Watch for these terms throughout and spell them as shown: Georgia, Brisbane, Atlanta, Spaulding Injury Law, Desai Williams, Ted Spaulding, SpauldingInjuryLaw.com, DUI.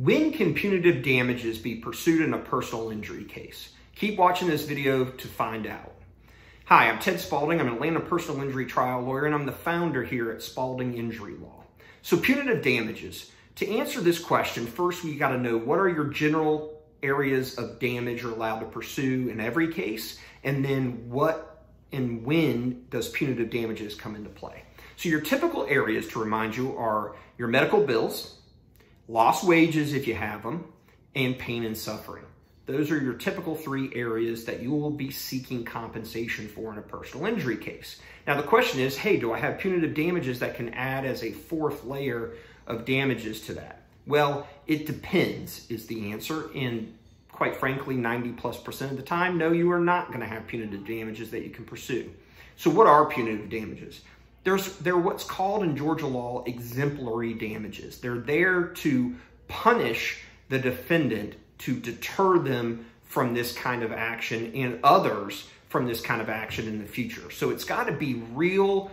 When can punitive damages be pursued in a personal injury case? Keep watching this video to find out. Hi, I'm Ted Spaulding. I'm an Atlanta personal injury trial lawyer, and I'm the founder here at Spaulding Injury Law. So punitive damages. To answer this question, first we got to know what are your general areas of damage you're allowed to pursue in every case, and then what and when does punitive damages come into play. So your typical areas, to remind you, are your medical bills, lost wages if you have them, and pain and suffering. Those are your typical three areas that you will be seeking compensation for in a personal injury case. Now the question is, hey, do I have punitive damages that can add as a fourth layer of damages to that? Well, it depends is the answer, and quite frankly, 90+% of the time, no, you are not gonna have punitive damages that you can pursue. So what are punitive damages? They're what's called in Georgia law exemplary damages. They're there to punish the defendant, to deter them from this kind of action and others from this kind of action in the future. So it's got to be real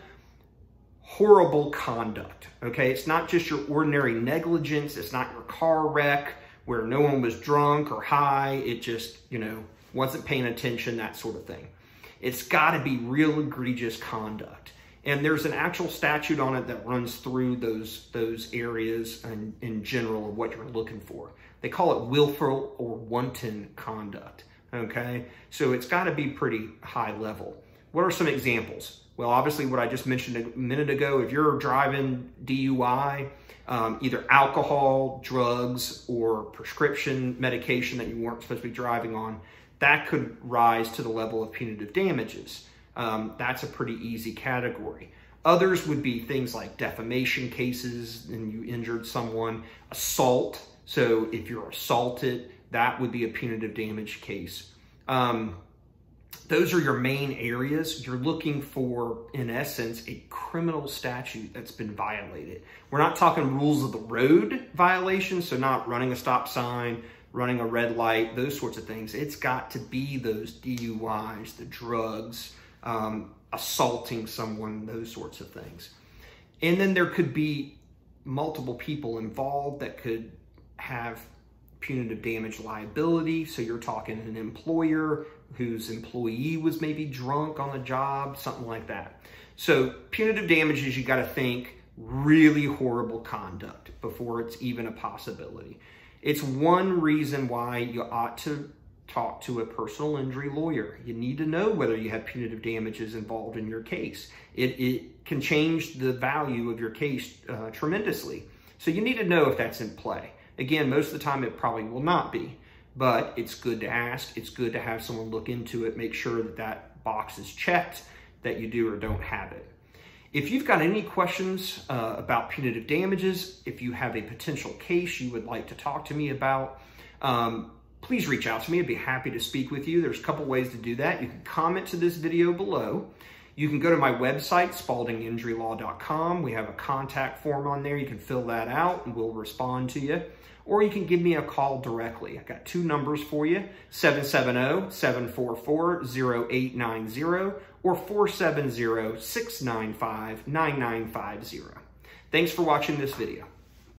horrible conduct, okay? It's not just your ordinary negligence. It's not your car wreck where no one was drunk or high. It just, you know, wasn't paying attention, that sort of thing. It's got to be real egregious conduct. And there's an actual statute on it that runs through those areas in general of what you're looking for. They call it willful or wanton conduct, okay? So it's gotta be pretty high level. What are some examples? Well, obviously what I just mentioned a minute ago, if you're driving DUI, either alcohol, drugs, or prescription medication that you weren't supposed to be driving on, that could rise to the level of punitive damages. That's a pretty easy category. Others would be things like defamation cases and you injured someone, assault. So if you're assaulted, that would be a punitive damage case. Those are your main areas. You're looking for, in essence, a criminal statute that's been violated. We're not talking rules of the road violations, so not running a stop sign, running a red light, those sorts of things. It's got to be those DUIs, the drugs, assaulting someone, those sorts of things. And then there could be multiple people involved that could have punitive damage liability. So you're talking an employer whose employee was maybe drunk on the job, something like that. So punitive damages, you got to think really horrible conduct before it's even a possibility. It's one reason why you ought to talk to a personal injury lawyer. You need to know whether you have punitive damages involved in your case. It can change the value of your case tremendously. So you need to know if that's in play. Again, most of the time it probably will not be, but it's good to ask. It's good to have someone look into it, make sure that that box is checked, that you do or don't have it. If you've got any questions about punitive damages, if you have a potential case you would like to talk to me about, please reach out to me. I'd be happy to speak with you. There's a couple ways to do that. You can comment to this video below. You can go to my website, SpauldingInjuryLaw.com. We have a contact form on there. You can fill that out and we'll respond to you. Or you can give me a call directly. I've got two numbers for you, 770-744-0890 or 470-695-9950. Thanks for watching this video.